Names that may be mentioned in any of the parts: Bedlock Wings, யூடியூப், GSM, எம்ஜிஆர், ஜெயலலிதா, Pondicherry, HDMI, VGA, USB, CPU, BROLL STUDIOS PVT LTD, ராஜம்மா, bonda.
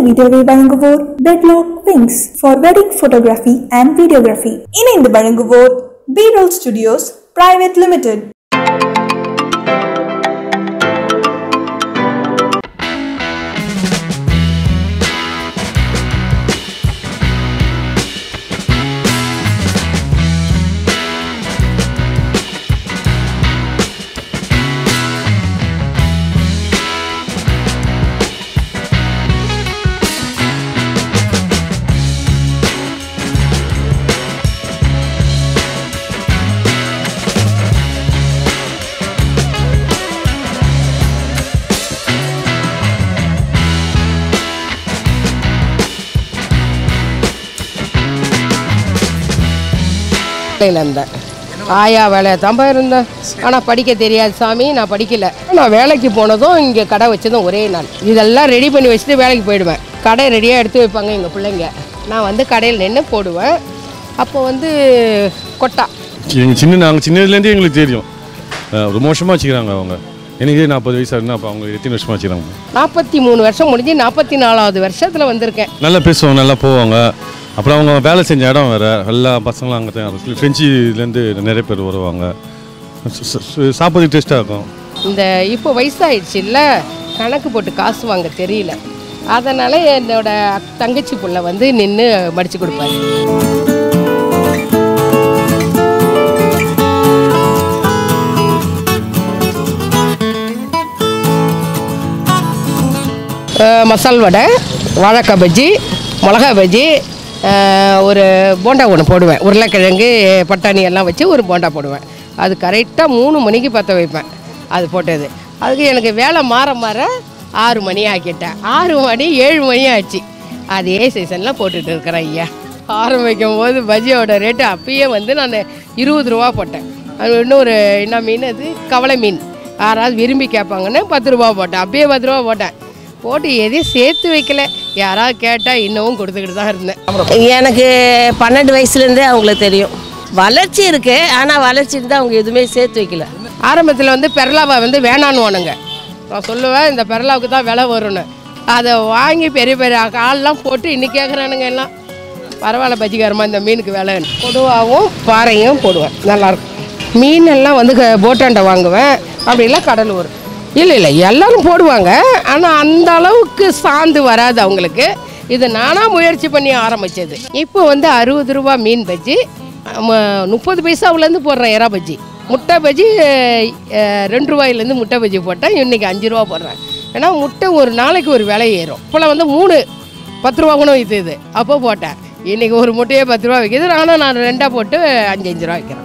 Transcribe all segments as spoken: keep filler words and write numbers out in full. the retail way வழங்குவோர் Bedlock Wings for wedding photography and videography. இணைந்து வழங்குவோர் B-Roll Studios Private Limited. இருந்தேன் ஆயா வேலையை தான் இருந்தேன். ஆனால் படிக்க தெரியாது சாமி, நான் படிக்கலை. நான் வேலைக்கு போனதும் இங்கே கடை வச்சதும் ஒரே நாள். இதெல்லாம் ரெடி பண்ணி வச்சுட்டு வேலைக்கு போயிடுவேன். கடை ரெடியாக எடுத்து வைப்பாங்க எங்கள் பிள்ளைங்க. நான் வந்து கடையில் நின்று போடுவேன். அப்போ வந்து கொட்டா எங்கள் சின்ன நாங்கள் சின்னதுலேருந்தே எங்களுக்கு தெரியும். ரொம்ப மோசமாக வச்சுக்கிறாங்க அவங்க. எனக்கு நாற்பது வயசு ஆகுதுன்னா அப்போ அவங்க எத்தனை வருஷமாக வச்சுக்கிறாங்க? நாற்பத்தி மூணு வருஷம் முடிஞ்சு நாற்பத்தி நாலாவது வருஷத்தில் வந்திருக்கேன். நல்லா பேசுவாங்க, நல்லா போவாங்க. அப்புறம் அவங்க வேலை செஞ்ச இடம் வேறு, எல்லா பசங்களும் அங்கே தான் இருக்கும். ஃப்ரெஞ்சிலேருந்து நிறைய பேர் வருவாங்க. சாப்பிட்றதுக்கு டேஸ்ட்டாக இருக்கும். இந்த இப்போ வயசாகிடுச்சு இல்லை, கணக்கு போட்டு காசு வாங்க தெரியல. அதனால் என்னோடய தங்கச்சி பிள்ளை வந்து நின்று மடித்து கொடுப்பாரு. மசால் வடை, வாழைக்காய் பஜ்ஜி, மிளகா பஜ்ஜி, ஒரு போண்டா ஒன்று போடுவேன். உருளைக்கிழங்கு பட்டாணி எல்லாம் வச்சு ஒரு போண்டா போடுவேன். அது கரெக்டாக மூணு மணிக்கு பற்ற வைப்பேன். அது போட்டது அதுக்கு எனக்கு வேலை மாற மாற ஆறு மணி ஆக்கிட்டேன். ஆறு மணி ஏழு மணி ஆச்சு. அதே சீசனில் போட்டுட்டு இருக்கிறேன். ஐயா ஆரம்பிக்கும் போது பஜ்ஜியோட ரேட்டு அப்பயே வந்து நான் இருபது ரூபா போட்டேன். அது இன்னொரு என்ன மீன், அது கவலை மீன், யாராவது விரும்பி கேட்பாங்கன்னு பத்து ரூபா போட்டேன். அப்பயே பத்து ரூபா போட்டேன். போட்டு எதையும் சேர்த்து வைக்கல. யாராவது கேட்டால் இன்னமும் கொடுத்துக்கிட்டு தான் இருந்தேன். எனக்கு பன்னெண்டு வயசுலேருந்தே அவங்களுக்கு தெரியும் வளர்ச்சி இருக்குது. ஆனால் வளர்ச்சிட்டு தான் அவங்க எதுவுமே சேர்த்து வைக்கல. ஆரம்பத்தில் வந்து பெரலாவை வந்து வேணான்னுவானுங்க. நான் சொல்லுவேன் இந்த பெரலாவுக்கு தான் விலை வரும்னு. அதை வாங்கி பெரிய பெரிய காலெலாம் போட்டு இன்னி கேட்குறானுங்க எல்லாம். பரவாயில்ல பஜ்ஜிக்காரமா இந்த மீனுக்கு விலை. கொடுவாவும் பாறையும் போடுவேன், நல்லாயிருக்கும். மீனெல்லாம் வந்து போட்டாண்டை வாங்குவேன். அப்படிலாம் கடலூர் இல்லை இல்லை எல்லோரும் போடுவாங்க. ஆனால் அந்த அளவுக்கு சாந்து வராது அவங்களுக்கு. இது நானாக முயற்சி பண்ணி ஆரம்பித்தது. இப்போ வந்து அறுபது ரூபா மீன் பஜ்ஜி, முப்பது பைசாவிலேருந்து போடுறேன் எறா பஜ்ஜி. முட்டை பஜ்ஜி ரெண்டு ரூபாயிலேருந்து முட்டை பஜ்ஜி போட்டேன். இன்றைக்கி அஞ்சு ரூபா போடுறேன். ஏன்னா முட்டை ஒரு நாளைக்கு ஒரு விலை ஏறும். இப்போலாம் வந்து மூணு பத்து ரூபா கூட விற்றுது. அப்போ போட்டேன். இன்றைக்கி ஒரு முட்டையே பத்து ரூபா விற்கிது. ஆனால் நான் ரெண்டாக போட்டு அஞ்சு அஞ்சு ரூபா விற்கிறேன்.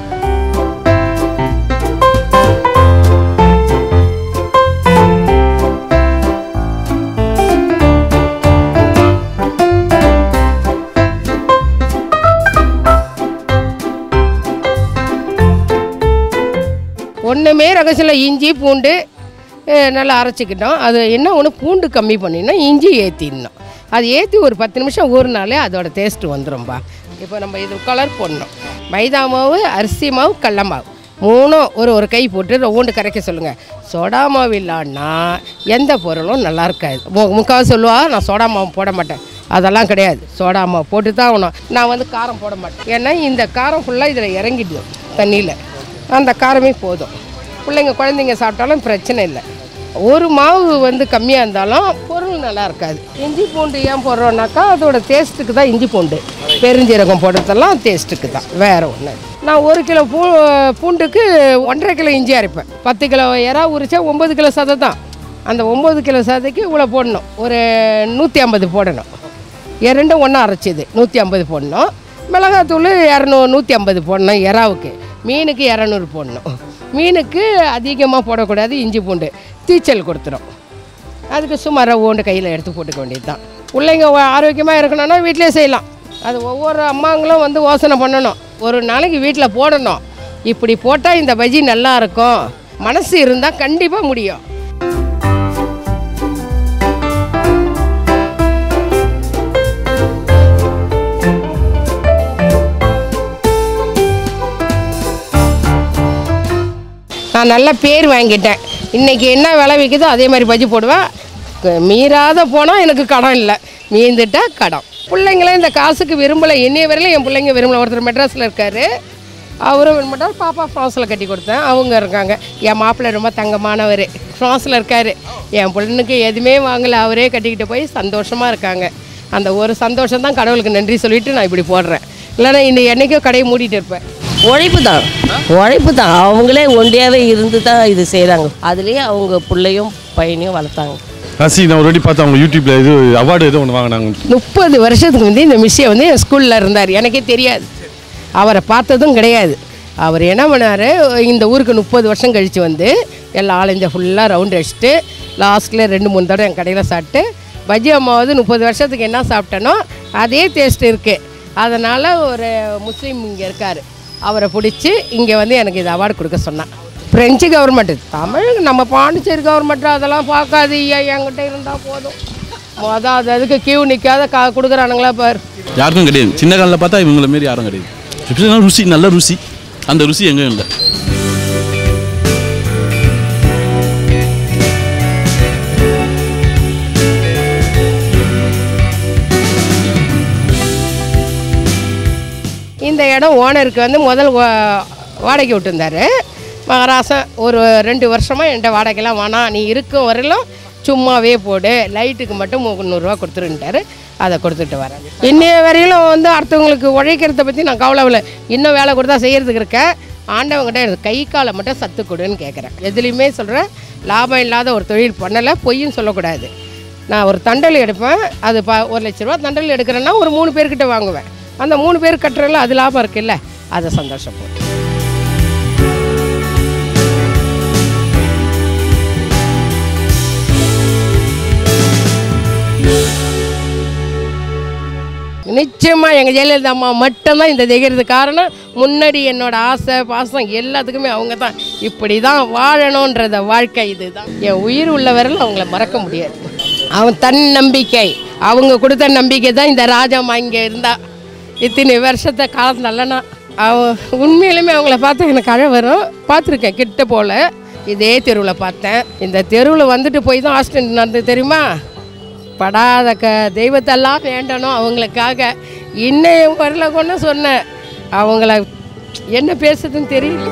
ஒன்றுமே ரகசில் இஞ்சி பூண்டு நல்லா அரைச்சிக்கிட்டோம். அது என்ன ஒன்று பூண்டு கம்மி பண்ணிடணும், இஞ்சி ஏற்றிடணும். அது ஏற்றி ஒரு பத்து நிமிஷம் ஊறினாலே அதோடய டேஸ்ட்டு வந்துடும்பா. இப்போ நம்ம இது கலர் போடணும். மைதா மாவு, அரிசி மாவு, கடல மாவு மூணும் ஒரு ஒரு கை போட்டு ஊண்டு கரைக்க சொல்லுங்கள். சோடா மாவு இல்லான்னா எந்த பொருளும் நல்லா இருக்காது. முக்காவது சொல்லுவா நான் சோடா மாவு போட மாட்டேன். அதெல்லாம் கிடையாது. சோடா மாவு போட்டு தான் ஆகணும். நான் வந்து காரம் போட மாட்டேன். ஏன்னா இந்த காரம் ஃபுல்லாக இதில் இறங்கிடும் தண்ணியில். அந்த காரமே போதும். பிள்ளைங்க குழந்தைங்க சாப்பிட்டாலும் பிரச்சனை இல்லை. ஒரு மாவு வந்து கம்மியாக இருந்தாலும் பொருள் நல்லா இருக்காது. இஞ்சி பூண்டு ஏன் போடுறோன்னாக்கா அதோடய டேஸ்ட்டுக்கு தான். இஞ்சி பூண்டு பெருஞ்சீரகம் போடுறதெல்லாம் டேஸ்ட்டுக்கு தான், வேறு ஒன்று. நான் ஒரு கிலோ பூ பூண்டுக்கு ஒன்றரை கிலோ இஞ்சி அரைப்பேன். பத்து கிலோ எறா உரிச்சா ஒம்பது கிலோ சதை தான். அந்த ஒம்பது கிலோ சதைக்கு இவ்வளோ போடணும். ஒரு நூற்றி ஐம்பது போடணும். ரெண்டும் ஒன்றா அரைச்சிது நூற்றி ஐம்பது போடணும். மிளகாத்தூள் இரநூறு நூற்றி ஐம்பது போடணும். எறாவுக்கு மீனுக்கு இரநூறு போடணும். மீனுக்கு அதிகமாக போடக்கூடாது. இஞ்சி பூண்டு தீச்சல் கொடுத்துரும். அதுக்கு சுமாராக ஓண்டு கையில் எடுத்து போட்டுக்க வேண்டியது தான். பிள்ளைங்க ஆரோக்கியமாக இருக்கணும்னா வீட்டிலே செய்யலாம். அது ஒவ்வொரு அம்மாங்களும் வந்து யோசனை பண்ணணும். ஒரு நாளைக்கு வீட்டில் போடணும். இப்படி போட்டால் இந்த பஜ்ஜி நல்லாயிருக்கும். மனசு இருந்தால் கண்டிப்பாக முடியும். நான் நல்ல பேர் வாங்கிட்டேன். இன்றைக்கி என்ன விலை விற்கிதோ அதே மாதிரி பஜ்ஜி போடுவேன். மீறாத போனால் எனக்கு கடன் இல்லை, மீந்துட்டால் கடன். பிள்ளைங்களே இந்த காசுக்கு விரும்பலை, இன்னைய வரையிலும் என் பிள்ளைங்க விரும்பலை. ஒருத்தர் மெட்ராஸில் இருக்கார், அவரும் விரும்பட்டார். பாப்பா ஃப்ரான்ஸில் கட்டி கொடுத்தேன், அவங்க இருக்காங்க. என் மாப்பிள்ளை ரொம்ப தங்கமானவர், ஃப்ரான்ஸில் இருக்கார். என் பிள்ளைனுக்கு எதுவுமே வாங்கலை, அவரே கட்டிக்கிட்டு போய் சந்தோஷமாக இருக்காங்க. அந்த ஒரு சந்தோஷம்தான் கடவுளுக்கு நன்றி சொல்லிவிட்டு நான் இப்படி போடுறேன். இல்லைன்னா இந்த என்றைக்கும் கடையை மூடிட்டு இருப்பேன். உழைப்பு தான் உழைப்பு தான் அவங்களே ஒண்டியாகவே இருந்து தான் இது செய்கிறாங்க. அதுலேயே அவங்க பிள்ளையும் பையனையும் வளர்த்தாங்க. ரசி நான் ஆல்ரெடி பார்த்தா அவங்க யூடியூப்பில் இது அவார்டு எதுவும் ஒன்று வாங்கினாங்க. முப்பது வருஷத்துக்கு வந்து இந்த மிஸ்ஸை வந்து என் ஸ்கூலில் இருந்தார், எனக்கே தெரியாது, அவரை பார்த்ததும் கிடையாது. அவர் என்ன பண்ணார், இந்த ஊருக்கு முப்பது வருஷம் கழித்து வந்து எல்லா ஆளுஞ்ச ஃபுல்லாக ரவுண்ட் அடிச்சுட்டு லாஸ்ட்டில் ரெண்டு மூணு தடவை என் கடையில் சாப்பிட்டு பஜ்ஜி அம்மாவது முப்பது வருஷத்துக்கு என்ன சாப்பிட்டேனோ அதே டேஸ்ட் இருக்குது. அதனால் ஒரு முஸ்லீம் இங்கே இருக்கார், அவரை பிடிச்சி இங்கே வந்து எனக்கு இது அவார்டு கொடுக்க சொன்னான். ஃப்ரெஞ்சு கவர்மெண்ட்டு, தமிழ் நம்ம பாண்டிச்சேரி கவர்மெண்ட்டு அதெல்லாம் பார்க்காது ஐயா, என்கிட்ட இருந்தால் போதும். மொதல் அது அதுக்கு கியூ நிற்காத கா கொடுக்குறானுங்களா பாரு. யாருக்கும் கிடையாது, சின்ன காலில் பார்த்தா இவங்களை மாரி யாரும் கிடையாது. ருசி நல்ல ருசி, அந்த ருசி எங்கே இல்லை. இந்த இடம் ஓனருக்கு வந்து முதல் வாடகை விட்டுருந்தார் மகராசன். ஒரு ரெண்டு வருஷமாக என்கிட்ட வாடகைலாம் வேணாம், நீ இருக்கும் வரையிலும் சும்மாவே போடு, லைட்டுக்கு மட்டும் முந்நூறுரூவா கொடுத்துருன்ட்டார். அதை கொடுத்துட்டு வரேன். இன்னைய வரையிலும் வந்து அடுத்தவங்களுக்கு உழைக்கிறத பற்றி நான் கவலையில்லை. இன்னும் வேலை கொடுத்தா செய்கிறதுக்கு இருக்கேன். ஆண்டவங்கிட்ட எனக்கு கை காலை மட்டும் சத்து கொடுன்னு கேட்குறேன். எதுலேயுமே சொல்கிறேன், லாபம் இல்லாத ஒரு தொழில் பண்ணலை, பொய்யும் சொல்லக்கூடாது. நான் ஒரு தண்டல் எடுப்பேன், அது பா ஒரு லட்ச ரூபா தண்டல் எடுக்கிறேன்னா ஒரு மூணு பேர்கிட்ட வாங்குவேன். அந்த மூணு பேர் கட்டுறதுல அது லாபம் இருக்குல்ல, அதை சந்தோஷப்படும். நிச்சயமாக எங்கள் ஜெயலலிதா அம்மா மட்டும்தான் இந்த தைக்கிறது காரணம். முன்னாடி என்னோடய ஆசை பாசம் எல்லாத்துக்குமே அவங்க தான். இப்படி தான் வாழணுன்றத வாழ்க்கை, இது தான் என் உயிர் உள்ள வரையில் அவங்கள மறக்க முடியாது. அவன் தன் நம்பிக்கை, அவங்க கொடுத்த நம்பிக்கை தான் இந்த ராஜம்மா இங்கே இருந்தா இத்தனை வருஷத்தை காலம் நல்லனா. அவன் உண்மையிலுமே அவங்கள பார்த்தா எனக்கு அழ வரும். பார்த்துருக்கேன் கிட்ட போல், இதே தெருவில் பார்த்தேன். இந்த தெருவில் வந்துட்டு போய் தான் ஆக்சிடென்ட் நடந்தது தெரியுமா. படாத க தெய்வத்தெல்லாம் வேண்டணும் அவங்களுக்காக. இன்னும் வரல கொண்டு சொன்னேன், அவங்கள என்ன பேசுறதுன்னு தெரியல.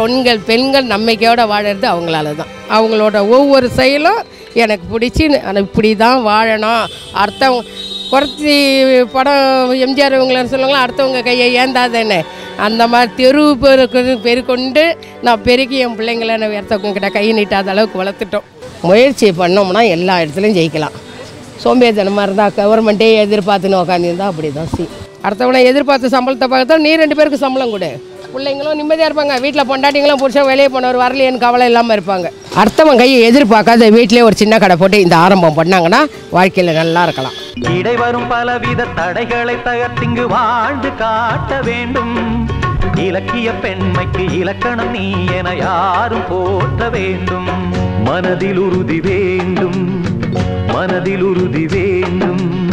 பெண்கள் பெண்கள் நம்பிக்கையோடு வாழறது அவங்களால தான். அவங்களோட ஒவ்வொரு செயலும் எனக்கு பிடிச்சி, இப்படி தான் வாழணும். அடுத்தவங்க குறைச்சி படம் எம்ஜிஆர் இவங்களன்னு சொல்லுவாங்களா, அடுத்தவங்க கையை ஏந்தாதேன்னு. அந்த மாதிரி தெரு பெருக்கு பெருக்கொண்டு நான் பெருக்கி என் பிள்ளைங்களை நான் வேர்த்தவங்கிட்ட கை நீட்டாத அளவுக்கு வளர்த்துட்டோம். முயற்சி பண்ணோம்னா எல்லா இடத்துலையும் ஜெயிக்கலாம். சோம்பேறித்தனமாக இருந்தால் கவர்மெண்ட்டே எதிர்பார்த்துன்னு உக்காந்துருந்தா அப்படி தான் சி. அடுத்தவனை எதிர்பார்த்து சம்பளத்தை பார்த்தா நீ ரெண்டு பேருக்கு சம்பளம் கொடு, பிள்ளைங்களும் நிம்மதியாக இருப்பாங்க. வீட்டில் பொண்டாட்டிங்களும் பிடிச்சா வெளியே போனவர் வரலையேன்னு கவலை இல்லாமல் இருப்பாங்க. அடுத்தவன் கையை எதிர்பார்க்காத வீட்டிலே ஒரு சின்ன கடை போட்டு இந்த ஆரம்பம் பண்ணாங்கன்னா வாழ்க்கையில் நல்லா இருக்கலாம். இடைவரும் பலவித தடைகளை தகர்த்திங்கு வாழ்ந்து காட்ட வேண்டும். இலக்கிய பெண்மைக்கு இலக்கணம் நீ என யாரும் போற்ற வேண்டும். மனதில் உறுதி வேண்டும், மனதில் உறுதி வேண்டும்.